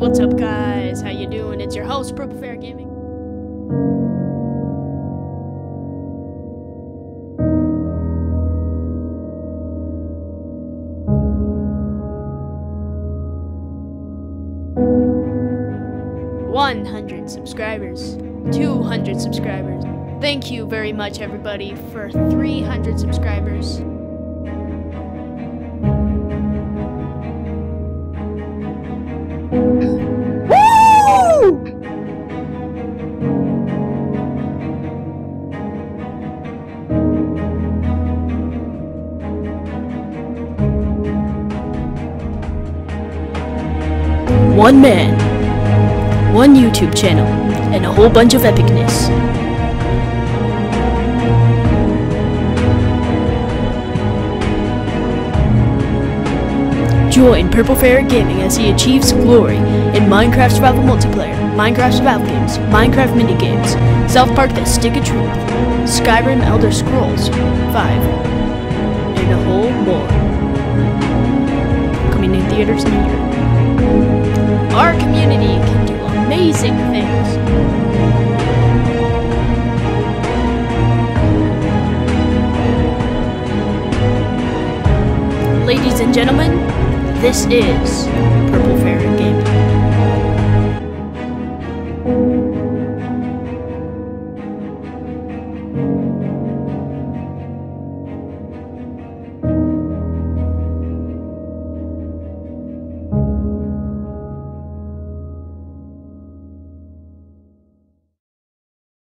What's up, guys? How you doing? It's your host, PurpleFerretGaming. Subscribers, 200 subscribers. Thank you very much, everybody, for 300 subscribers. Woo! One man, one YouTube channel, and a whole bunch of epicness. Join PurpleFerretGaming as he achieves glory in Minecraft Survival Multiplayer, Minecraft Survival Games, Minecraft Minigames, South Park The Stick of Truth, Skyrim Elder Scrolls 5, and a whole more. Coming in theaters near you. Our community can do amazing things. Ladies and gentlemen, this is Purple.